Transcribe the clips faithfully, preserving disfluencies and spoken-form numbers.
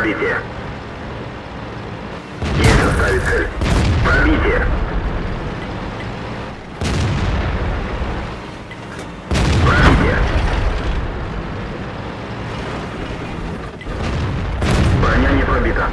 Пробитие. Есть оставить цель. Пробитие. Пробитие. Броня не пробита.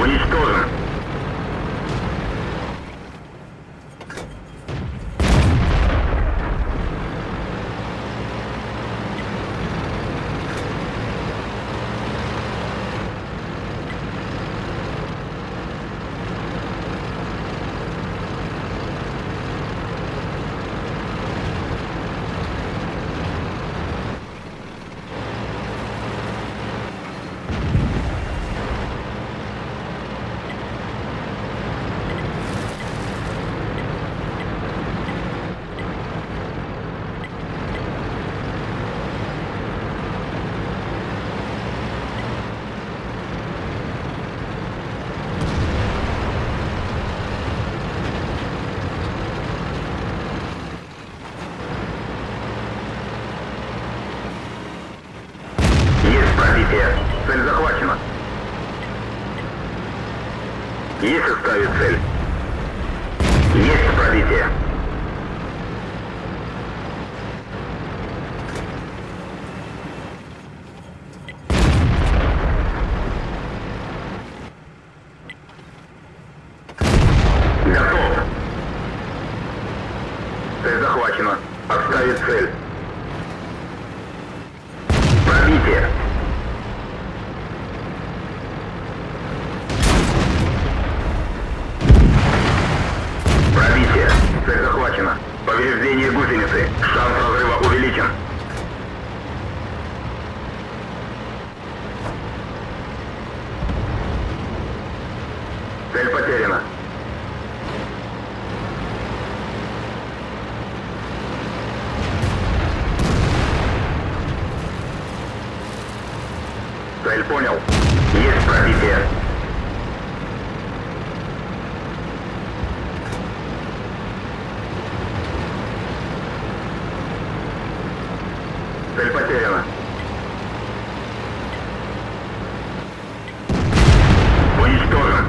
Уничтожен. Цель захвачена. Есть оставить цель. Есть пробитие. Готов. Цель захвачена. Оставить цель. Пробитие. Цель захвачена. Повреждение гусеницы. Шанс разрыва увеличен. Цель потеряна. Цель понял. Есть пробитие. Цель потеряна. Уничтожен.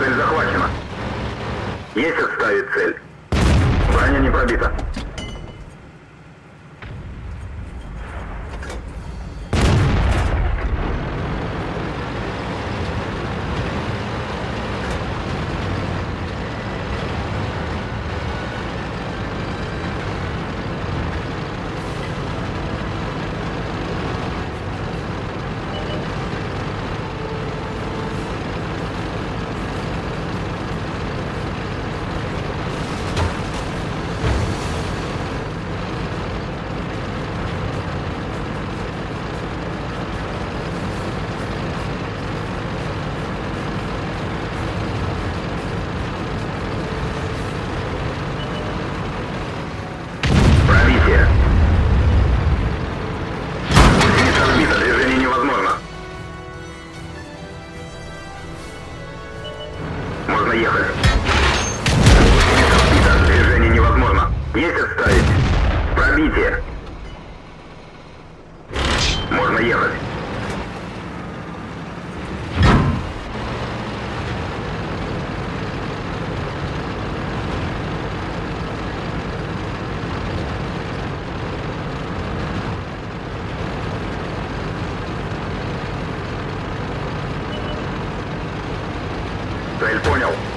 Цель захвачена. Есть отставить цель. Броня не пробита. Можно ехать. Движение невозможно. Есть отставить. Пробитие. Можно ехать. Понял.